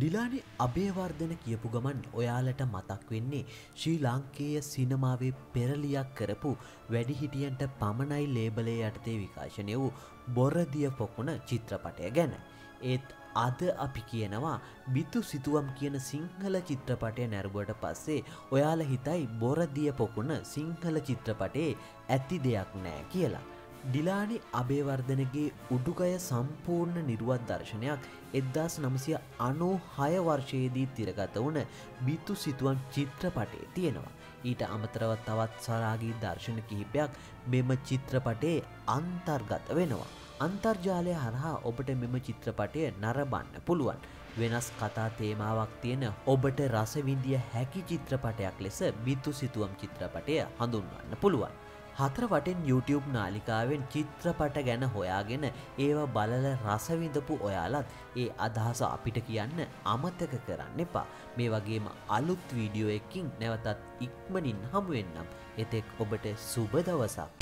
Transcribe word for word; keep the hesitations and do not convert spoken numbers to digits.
ඩිලානි අබේවර්ධන කියපු ගමන් ඔයාලට මතක් වෙන්නේ ශ්‍රී ලාංකේය සිනමාවේ පෙරලියක් කරපු වැඩිහිටියන්ට පමණයි ලේබලේ යටතේ විකාශනය වූ බොරදිය පොකුණ චිත්‍රපටය ගැන. ඒත් අද අපි කියනවා බිතු සිතුවම් කියන සිංහල චිත්‍රපටය නැරුවට පස්සේ ඔයාලා හිතයි බොරදිය පොකුණ සිංහල චිත්‍රපටේ ඇති දෙයක් නෑ කියලා. ඩිලානි අබේවර්ධනගේ උඩුකය සම්පූර්ණ නිර්වත් දර්ශනයක් එක්දාස් නවසිය අනූ හය වර්ෂයේදී තිරගත වුණ බිතු සිතුවම් චිත්‍රපටයේ තියෙනවා. ඊට අමතරව තවත් සරාගී දර්ශන කිහිපයක් මෙම චිත්‍රපටයේ අන්තර්ගත වෙනවා. අන්තර්ජාලය හරහා ඔබට මෙම චිත්‍රපටය නරඹන්න පුළුවන්. වෙනස් කතා තේමාවක් තියෙන ඔබට රස විඳිය හැකි චිත්‍රපටයක් ලෙස බිතු සිතුවම් චිත්‍රපටය හඳුන්වන්න පුළුවන්. හතර වටෙන් YouTube නාලිකාවෙන් චිත්‍රපට ගැන හොයාගෙන ඒවා බලලා රස විඳපු ඔයාලත් ඒ අදහස අපිට කියන්න අමතක කරන්න එපා. මේ වගේම අලුත් වීඩියෝ එකකින් නැවතත් ඉක්මනින් හමු වෙන්නම්. එතෙක් ඔබට සුබ දවසක්.